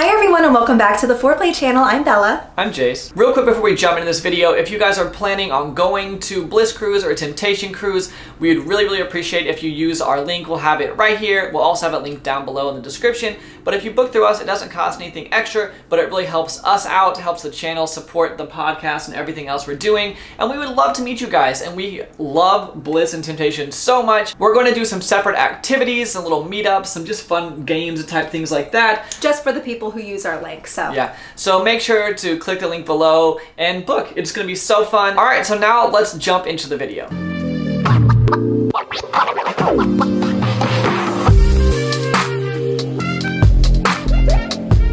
Hi everyone and welcome back to the 4ourplay channel. I'm Bella. I'm Jase. Real quick before we jump into this video, if you guys are planning on going to Bliss Cruise or Temptation Cruise, we would really appreciate if you use our link. We'll have it right here. We'll also have it linked down below in the description. But if you book through us, it doesn't cost anything extra, but it really helps us out, helps the channel, support the podcast and everything else we're doing. And we would love to meet you guys, and we love Bliss and Temptation so much. We're going to do some separate activities, some little meetups, some just fun games type things like that. Just for the people who use our link, so. Yeah, so make sure to click the link below and book. It's gonna be so fun. All right, so now let's jump into the video.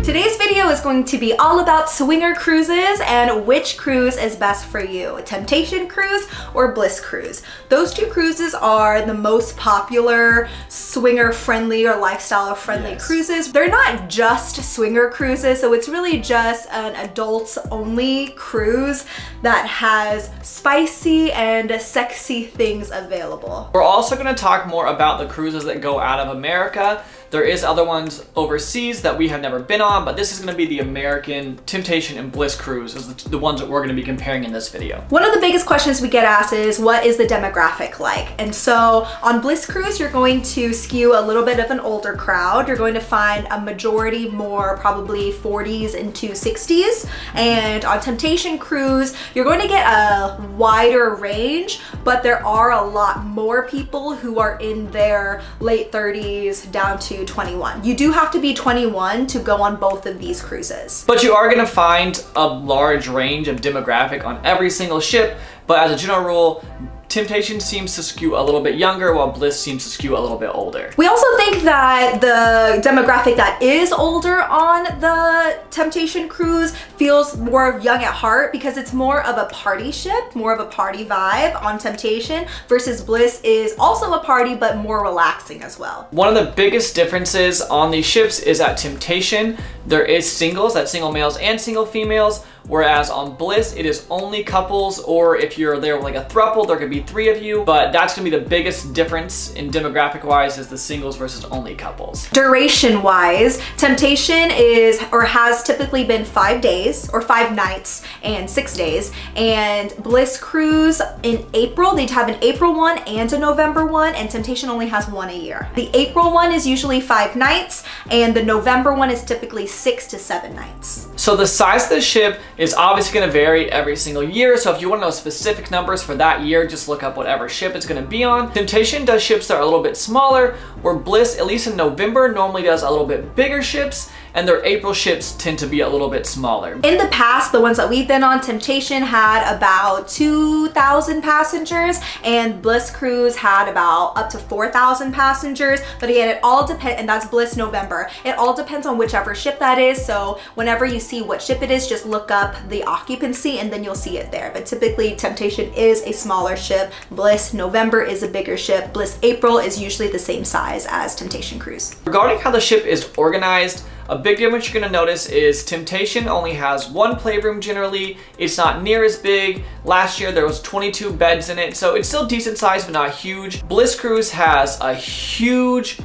Today's video is going to be all about swinger cruises and which cruise is best for you, Temptation Cruise or Bliss Cruise. Those two cruises are the most popular swinger-friendly or lifestyle-friendly cruises. They're not just swinger cruises, so it's really just an adults-only cruise that has spicy and sexy things available. We're also going to talk more about the cruises that go out of America. There is other ones overseas that we have never been on, but this is gonna be the American Temptation and Bliss Cruise is the ones that we're gonna be comparing in this video. One of the biggest questions we get asked is, what is the demographic like? And so on Bliss Cruise, you're going to skew a little bit of an older crowd. You're going to find a majority more probably 40s into 60s. And on Temptation Cruise, you're going to get a wider range, but there are a lot more people who are in their late 30s down to 21. You do have to be 21 to go on both of these cruises. But you are gonna find a large range of demographic on every single ship, but as a general rule, Temptation seems to skew a little bit younger while Bliss seems to skew a little bit older. We also think that the demographic that is older on the Temptation Cruise feels more young at heart because it's more of a party ship, more of a party vibe on Temptation versus Bliss is also a party but more relaxing as well. One of the biggest differences on these ships is at Temptation, there is singles, that's single males and single females, whereas on Bliss, it is only couples, or if you're there with like a throuple, there could be three of you, but that's gonna be the biggest difference in demographic-wise is the singles versus only couples. Duration-wise, Temptation is, or has typically been 5 days, or 5 nights and 6 days, and Bliss Cruise in April, they'd have an April one and a November one, and Temptation only has one a year. The April one is usually 5 nights, and the November one is typically 6 to 7 nights. So the size of the ship is obviously gonna vary every single year, so if you wanna know specific numbers for that year, just look up whatever ship it's gonna be on. Temptation does ships that are a little bit smaller, where Bliss, at least in November, normally does a little bit bigger ships, and their April ships tend to be a little bit smaller. In the past, the ones that we've been on, Temptation had about 2,000 passengers, and Bliss Cruise had about up to 4,000 passengers, but again, it all depends, and that's Bliss November. It all depends on whichever ship that is, so whenever you see what ship it is, just look up the occupancy and then you'll see it there. But typically, Temptation is a smaller ship, Bliss November is a bigger ship, Bliss April is usually the same size as Temptation Cruise. Regarding how the ship is organized, a big difference you're gonna notice is Temptation only has one playroom generally. It's not near as big. Last year there was 22 beds in it, so it's still decent size but not huge. Bliss Cruise has a huge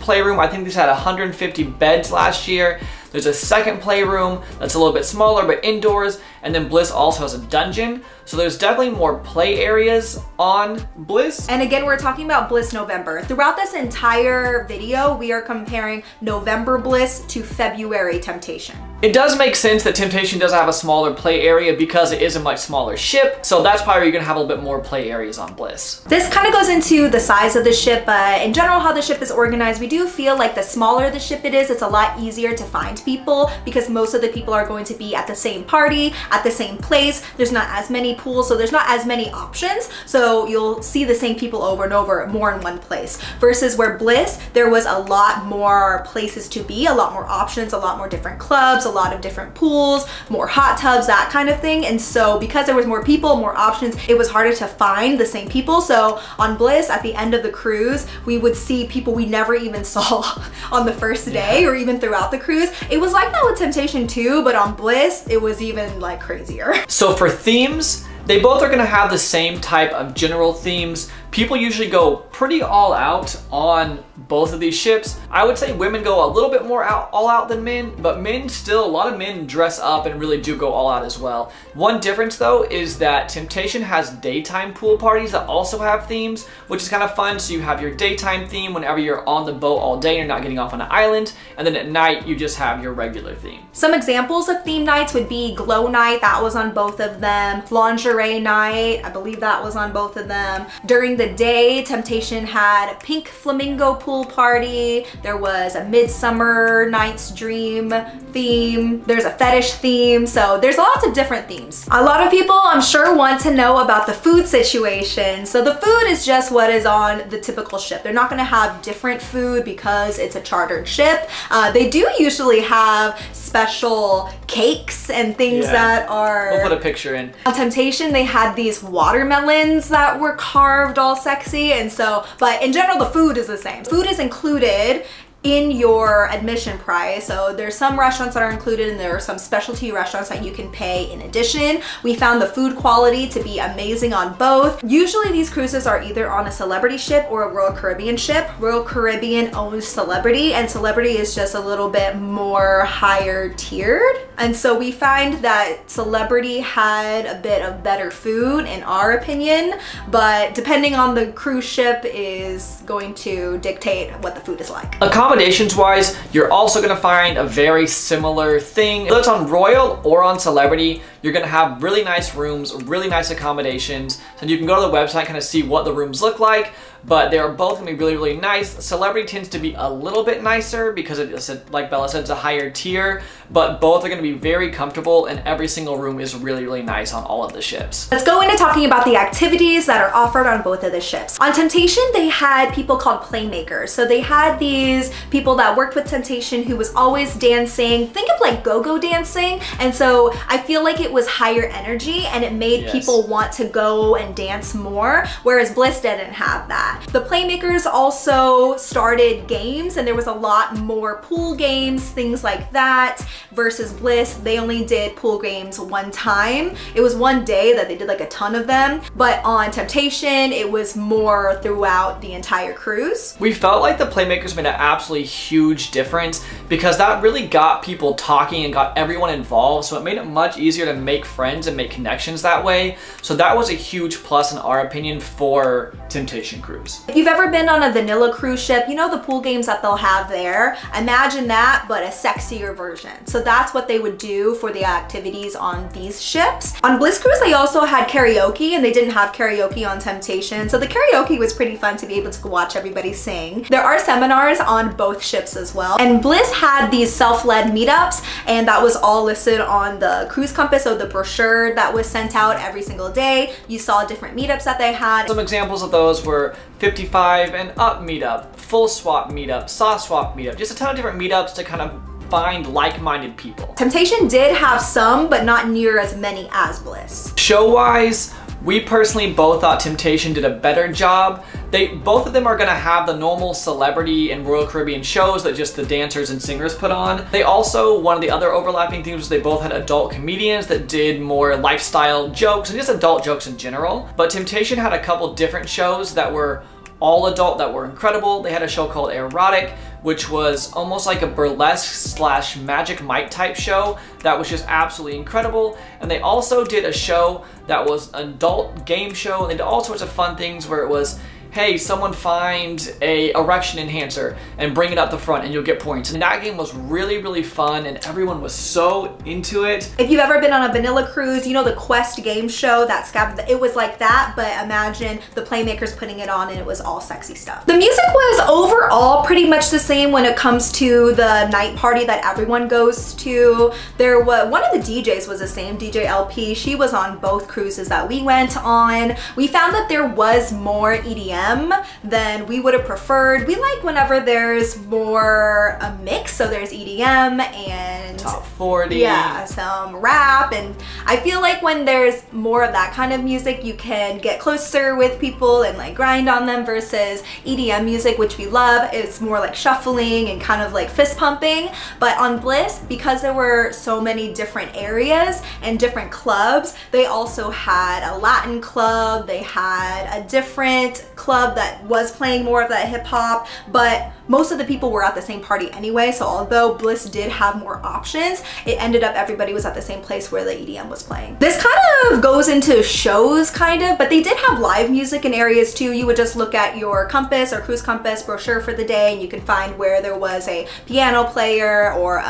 playroom. I think this had 150 beds last year. There's a second playroom that's a little bit smaller but indoors, and then Bliss also has a dungeon. So there's definitely more play areas on Bliss. And again, we're talking about Bliss November. Throughout this entire video, we are comparing November Bliss to February Temptation. It does make sense that Temptation does have a smaller play area because it is a much smaller ship, so that's probably you're gonna have a little bit more play areas on Bliss. This kind of goes into the size of the ship, but in general how the ship is organized, we do feel like the smaller the ship it is, it's a lot easier to find people because most of the people are going to be at the same party, at the same place. There's not as many pools, so there's not as many options, so you'll see the same people over and over more in one place. Versus where Bliss, there was a lot more places to be, a lot more options, a lot more different clubs, a lot of different pools, more hot tubs, that kind of thing. And so because there was more people, more options, it was harder to find the same people. So on Bliss, at the end of the cruise, we would see people we never even saw on the first day or even throughout the cruise. It was like that with Temptation too, but on Bliss, it was even like crazier. So for themes, they both are gonna have the same type of general themes. People usually go pretty all out on both of these ships. I would say women go a little bit more all out than men, but men still, a lot of men dress up and really do go all out as well. One difference though is that Temptation has daytime pool parties that also have themes, which is kind of fun. So you have your daytime theme whenever you're on the boat all day and you're not getting off on an island, and then at night you just have your regular theme. Some examples of theme nights would be glow night, that was on both of them, lingerie night, I believe that was on both of them. During the day, Temptation had Pink Flamingo Pool Party. There was a Midsummer Night's Dream theme. There's a fetish theme. So there's lots of different themes. A lot of people, I'm sure, want to know about the food situation. So the food is just what is on the typical ship. They're not going to have different food because it's a chartered ship. They do usually have special cakes and things that are... We'll put a picture in. On Temptation, they had these watermelons that were carved all sexy, and so, but in general the food is the same. Food is included in your admission price. So there's some restaurants that are included and there are some specialty restaurants that you can pay in addition. We found the food quality to be amazing on both. Usually these cruises are either on a Celebrity ship or a Royal Caribbean ship. Royal Caribbean owns Celebrity, and Celebrity is just a little bit more higher tiered. And so we find that Celebrity had a bit of better food in our opinion, but depending on the cruise ship is going to dictate what the food is like. Accommodations wise, you're also going to find a very similar thing. Whether it's on Royal or on Celebrity, you're going to have really nice rooms, really nice accommodations. So you can go to the website and kind of see what the rooms look like, but they're both going to be really, really nice. Celebrity tends to be a little bit nicer because it's, like Bella said, it's a higher tier, but both are going to be very comfortable and every single room is really, really nice on all of the ships. Let's go into talking about the activities that are offered on both of the ships. On Temptation, they had people called playmakers. So they had these people that worked with Temptation who was always dancing. Think of like go-go dancing. And so I feel like it was higher energy and it made people want to go and dance more, whereas Bliss didn't have that. The playmakers also started games and there was a lot more pool games, things like that, versus Bliss. They only did pool games one time. It was one day that they did like a ton of them, but on Temptation, it was more throughout the entire cruise. We felt like the playmakers made an absolutely huge difference because that really got people talking and got everyone involved. So it made it much easier to make friends and make connections that way. So that was a huge plus in our opinion for Temptation Cruise. If you've ever been on a vanilla cruise ship, you know the pool games that they'll have there. Imagine that, but a sexier version. So that's what they would do for the activities on these ships. On Bliss Cruise, they also had karaoke, and they didn't have karaoke on Temptation. So the karaoke was pretty fun to be able to watch everybody sing. There are seminars on both ships as well. And Bliss had these self-led meetups, and that was all listed on the Cruise Compass, so the brochure that was sent out every single day. You saw different meetups that they had. Some examples of those were 55 and up meetup, full swap meetup, saw swap meetup, just a ton of different meetups to kind of find like-minded people. Temptation did have some, but not near as many as Bliss. Show-wise, we personally both thought Temptation did a better job. Both of them are gonna have the normal Celebrity and Royal Caribbean shows that just the dancers and singers put on. They also, one of the other overlapping themes was they both had adult comedians that did more lifestyle jokes and just adult jokes in general. But Temptation had a couple different shows that were all adult that were incredible. They had a show called Erotic, which was almost like a burlesque slash Magic Mike type show that was just absolutely incredible. And they also did a show that was an adult game show, and they did all sorts of fun things where it was, hey, someone find a erection enhancer and bring it up the front and you'll get points. And that game was really, really fun and everyone was so into it. If you've ever been on a vanilla cruise, you know the Quest game show, it was like that, but imagine the playmakers putting it on and it was all sexy stuff. The music was overall pretty much the same when it comes to the night party that everyone goes to. There was, one of the DJs was the same, DJ LP. She was on both cruises that we went on. We found that there was more EDM them than we would have preferred. We like whenever there's more a mix, so there's EDM and Top 40. Yeah, some rap, and I feel like when there's more of that kind of music, you can get closer with people and like grind on them, versus EDM music, which we love. It's more like shuffling and kind of like fist pumping. But on Bliss, because there were so many different areas and different clubs, they also had a Latin club, they had a different club that was playing more of that hip hop, but most of the people were at the same party anyway, so although Bliss did have more options, it ended up everybody was at the same place where the EDM was playing. This kind of goes into shows kind of, but they did have live music in areas too. You would just look at your compass or cruise compass brochure for the day and you can find where there was a piano player or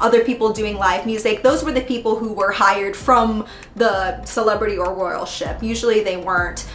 other people doing live music. Those were the people who were hired from the celebrity or royal ship. Usually they weren't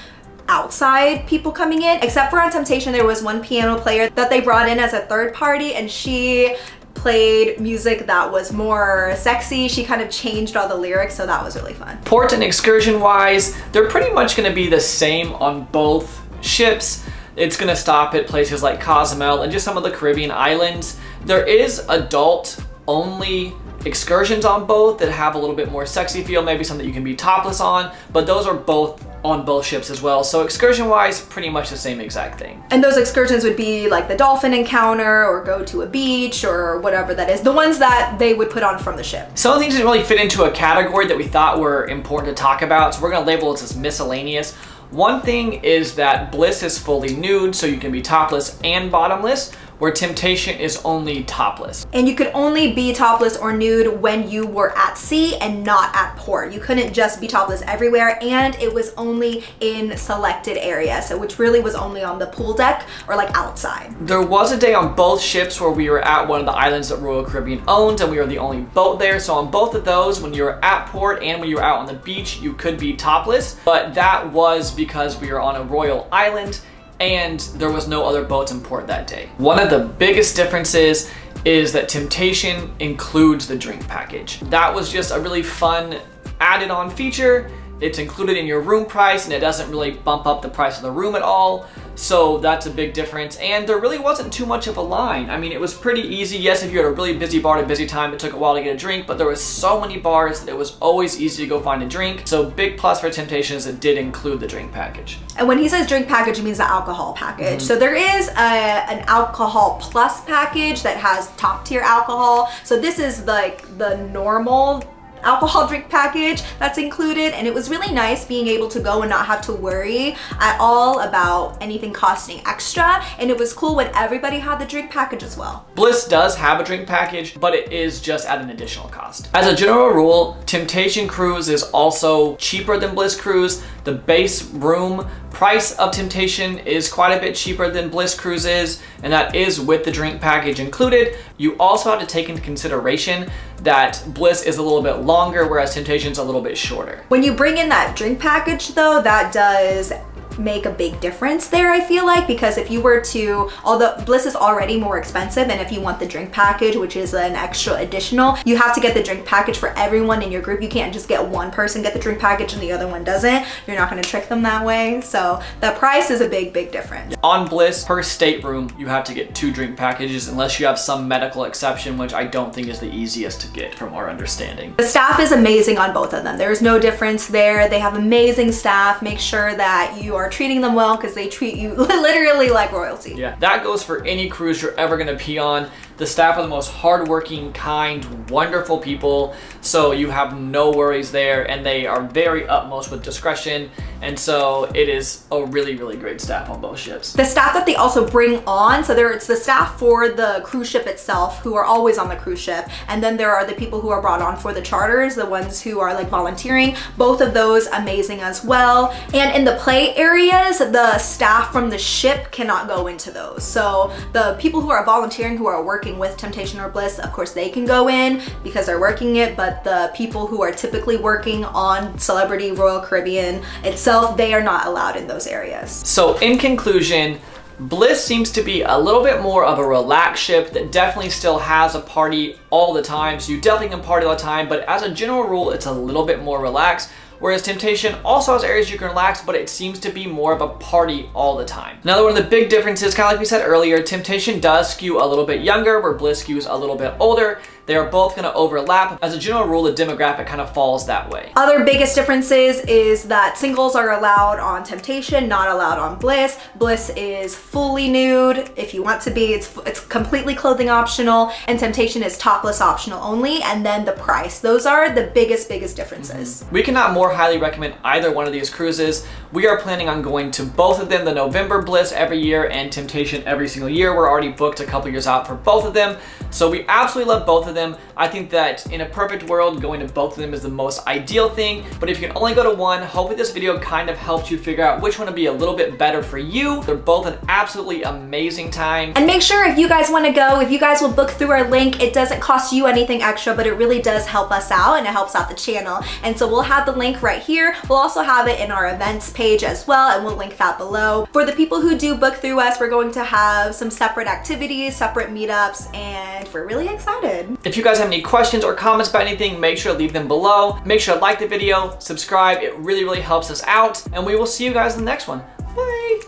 outside people coming in, except for on Temptation there was one piano player that they brought in as a third party, and she played music that was more sexy. She kind of changed all the lyrics, so that was really fun. Port and excursion wise, they're pretty much going to be the same on both ships. It's going to stop at places like Cozumel and just some of the Caribbean islands. There is adult only excursions on both that have a little bit more sexy feel, maybe something you can be topless on, but those are both on both ships as well. So excursion wise, pretty much the same exact thing. And those excursions would be like the dolphin encounter or go to a beach or whatever that is, the ones that they would put on from the ship. Some of the things didn't really fit into a category that we thought were important to talk about, so we're gonna label it as miscellaneous. One thing is that Bliss is fully nude, so you can be topless and bottomless, where Temptation is only topless. And you could only be topless or nude when you were at sea and not at port. You couldn't just be topless everywhere, and it was only in selected areas, so which really was only on the pool deck or like outside. There was a day on both ships where we were at one of the islands that Royal Caribbean owns, and we were the only boat there. So on both of those, when you were at port and when you were out on the beach, you could be topless, but that was because we were on a royal island and there was no other boats in port that day. One of the biggest differences is that Temptation includes the drink package. That was just a really fun added-on feature. It's included in your room price and it doesn't really bump up the price of the room at all. So that's a big difference, and there really wasn't too much of a line. I mean, it was pretty easy. Yes, if you had a really busy bar at a busy time, it took a while to get a drink, but there was so many bars that it was always easy to go find a drink. So big plus for Temptation is it did include the drink package. And when he says drink package, it means the alcohol package. So there is an alcohol plus package that has top tier alcohol. So this is like the normal alcohol drink package that's included, and it was really nice being able to go and not have to worry at all about anything costing extra, and it was cool when everybody had the drink package as well. Bliss does have a drink package, but it is just at an additional cost. As a general rule, Temptation Cruise is also cheaper than Bliss Cruise. The base room price of Temptation is quite a bit cheaper than Bliss Cruise is, and that is with the drink package included. You also have to take into consideration that Bliss is a little bit longer, whereas Temptation's a little bit shorter. When you bring in that drink package though, that does make a big difference there, I feel like, because if you were to, although Bliss is already more expensive, and if you want the drink package, which is an extra additional, you have to get the drink package for everyone in your group. You can't just get one person get the drink package and the other one doesn't. You're not going to trick them that way. So the price is a big difference. On Bliss, per stateroom, you have to get two drink packages unless you have some medical exception, which I don't think is the easiest to get from our understanding. The staff is amazing on both of them. There's no difference there. They have amazing staff. Make sure that you are treating them well, because they treat you literally like royalty. Yeah, that goes for any cruise you're ever going to be on. The staff are the most hardworking, kind, wonderful people, so you have no worries there, and they are very utmost with discretion, and so it is a really great staff on both ships. The staff that they also bring on, so there it's the staff for the cruise ship itself who are always on the cruise ship, and then there are the people who are brought on for the charters, the ones who are like volunteering. Both of those amazing as well. And in the play area, the staff from the ship cannot go into those. So the people who are volunteering, who are working with Temptation or Bliss, of course they can go in because they're working it, but the people who are typically working on Celebrity, Royal Caribbean itself, they are not allowed in those areas. So in conclusion, Bliss seems to be a little bit more of a relaxed ship that definitely still has a party all the time. So you definitely can party all the time, but as a general rule, it's a little bit more relaxed. whereas Temptation also has areas you can relax, but it seems to be more of a party all the time. Another one of the big differences, kind of like we said earlier, Temptation does skew a little bit younger, where Bliss skews a little bit older. They are both gonna overlap. As a general rule, the demographic kind of falls that way. Other biggest differences is that singles are allowed on Temptation, not allowed on Bliss. Bliss is fully nude if you want to be. It's completely clothing optional, and Temptation is topless optional only, and then the price. Those are the biggest differences. We cannot more highly recommend either one of these cruises. We are planning on going to both of them, the November Bliss every year and Temptation every single year. We're already booked a couple years out for both of them. So we absolutely love both of them. I think that in a perfect world, going to both of them is the most ideal thing, but if you can only go to one, hopefully this video kind of helps you figure out which one would be a little bit better for you. They're both an absolutely amazing time. And make sure if you guys want to go, if you guys will book through our link, it doesn't cost you anything extra, but it really does help us out and it helps out the channel. And so we'll have the link right here. We'll also have it in our events page as well, and we'll link that below. For the people who do book through us, we're going to have some separate activities, separate meetups, and we're really excited. If you guys have any questions or comments about anything, make sure to leave them below. Make sure to like the video, subscribe. It really helps us out, and we will see you guys in the next one. Bye!